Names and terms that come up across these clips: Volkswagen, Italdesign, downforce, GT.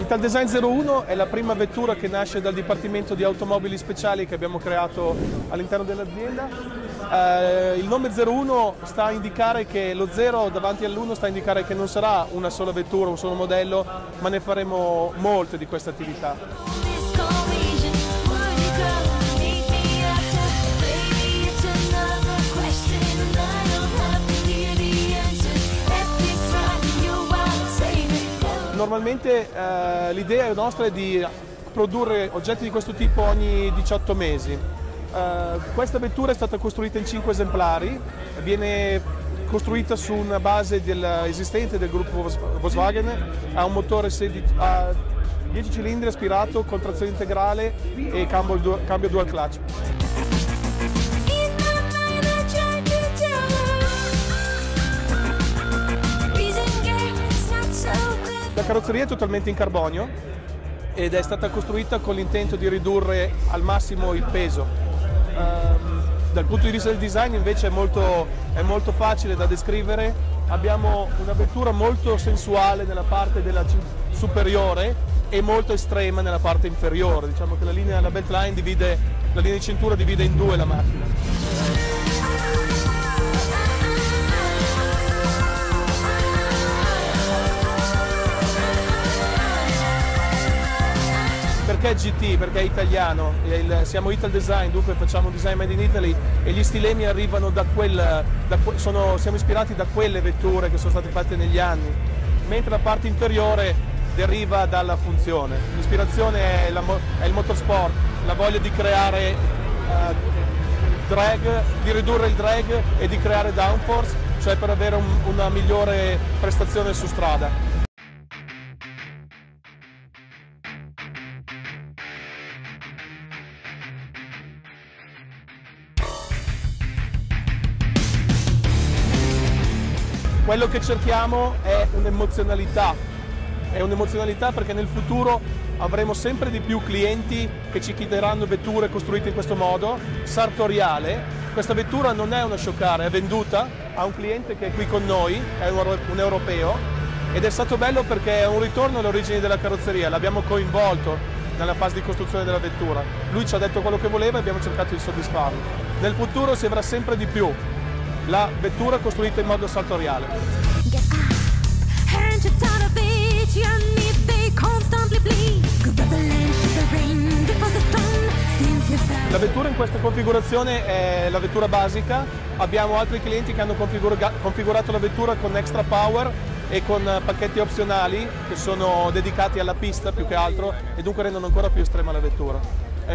Italdesign 01 è la prima vettura che nasce dal Dipartimento di Automobili Speciali che abbiamo creato all'interno dell'azienda. Il nome 01 sta a indicare che lo 0 davanti all'1 sta a indicare che non sarà una sola vettura, un solo modello, ma ne faremo molte di questa attività. Normalmente l'idea nostra è di produrre oggetti di questo tipo ogni 18 mesi. Questa vettura è stata costruita in 5 esemplari, viene costruita su una base esistente del gruppo Volkswagen, ha un motore a 10 cilindri aspirato con trazione integrale e cambio dual clutch. La carrozzeria è totalmente in carbonio ed è stata costruita con l'intento di ridurre al massimo il peso. Dal punto di vista del design invece è molto facile da descrivere. Abbiamo una vettura molto sensuale nella parte superiore e molto estrema nella parte inferiore. Diciamo che la beltline divide, la linea di cintura divide in due la macchina. Perché GT? Perché è italiano, siamo Italdesign, dunque facciamo design made in Italy e gli stilemi arrivano siamo ispirati da quelle vetture che sono state fatte negli anni, mentre la parte interiore deriva dalla funzione. L'ispirazione è il motorsport, la voglia di creare drag, di ridurre il drag e di creare downforce, cioè per avere una migliore prestazione su strada. Quello che cerchiamo è un'emozionalità perché nel futuro avremo sempre di più clienti che ci chiederanno vetture costruite in questo modo, sartoriale. Questa vettura non è una scioccara, è venduta a un cliente che è qui con noi, è un europeo ed è stato bello perché è un ritorno alle origini della carrozzeria, l'abbiamo coinvolto nella fase di costruzione della vettura. Lui ci ha detto quello che voleva e abbiamo cercato di soddisfarlo. Nel futuro si avrà sempre di più la vettura costruita in modo sartoriale. La vettura in questa configurazione è la vettura basica, abbiamo altri clienti che hanno configurato la vettura con extra power e con pacchetti opzionali che sono dedicati alla pista più che altro e dunque rendono ancora più estrema la vettura.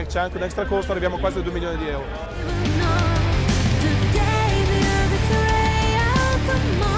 C'è anche un extra costo, arriviamo quasi a 2 milioni di euro. Come on.